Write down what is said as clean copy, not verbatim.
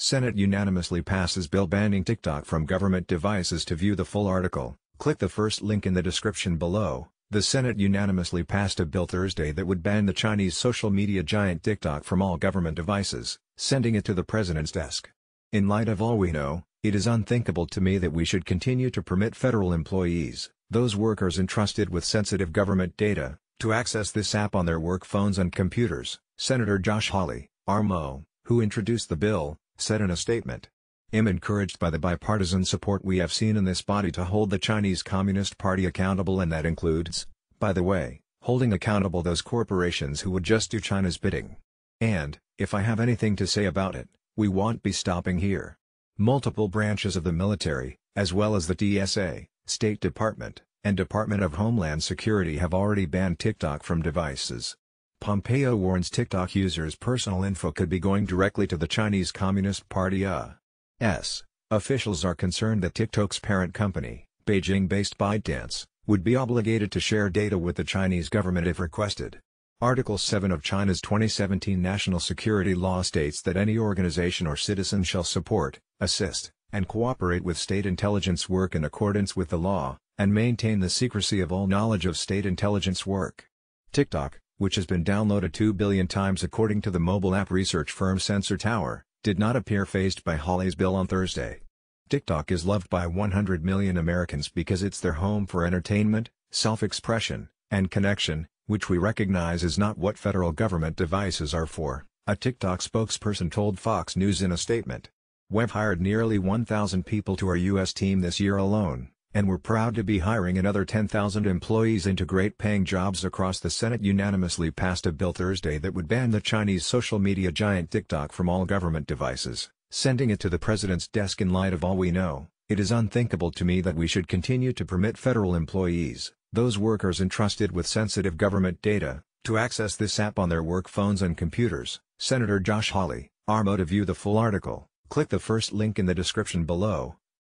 Senate unanimously passes bill banning TikTok from government devices. To view the full article, click the first link in the description below. The Senate unanimously passed a bill Thursday that would ban the Chinese social media giant TikTok from all government devices, sending it to the president's desk. In light of all we know, it is unthinkable to me that we should continue to permit federal employees, those workers entrusted with sensitive government data, to access this app on their work phones and computers, Senator Josh Hawley, RMO, who introduced the bill, said in a statement. I'm encouraged by the bipartisan support we have seen in this body to hold the Chinese Communist Party accountable, and that includes, by the way, holding accountable those corporations who would just do China's bidding. And, if I have anything to say about it, we won't be stopping here. Multiple branches of the military, as well as the TSA, State Department, and Department of Homeland Security have already banned TikTok from devices. Pompeo warns TikTok users' personal info could be going directly to the Chinese Communist Party. Officials are concerned that TikTok's parent company, Beijing-based ByteDance, would be obligated to share data with the Chinese government if requested. Article 7 of China's 2017 National Security Law states that any organization or citizen shall support, assist, and cooperate with state intelligence work in accordance with the law, and maintain the secrecy of all knowledge of state intelligence work. TikTok, which has been downloaded 2 billion times according to the mobile app research firm Sensor Tower, did not appear fazed by Hawley's bill on Thursday. TikTok is loved by 100 million Americans because it's their home for entertainment, self-expression, and connection, which we recognize is not what federal government devices are for, a TikTok spokesperson told Fox News in a statement. We've hired nearly 1,000 people to our U.S. team this year alone, and we're proud to be hiring another 10,000 employees into great-paying jobs across the Senate unanimously passed a bill Thursday that would ban the Chinese social media giant TikTok from all government devices, sending it to the president's desk. In light of all we know, it is unthinkable to me that we should continue to permit federal employees, those workers entrusted with sensitive government data, to access this app on their work phones and computers, Senator Josh Hawley, RMO. To view the full article, click the first link in the description below.